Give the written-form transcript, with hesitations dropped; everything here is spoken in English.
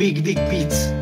Big Dick Beats.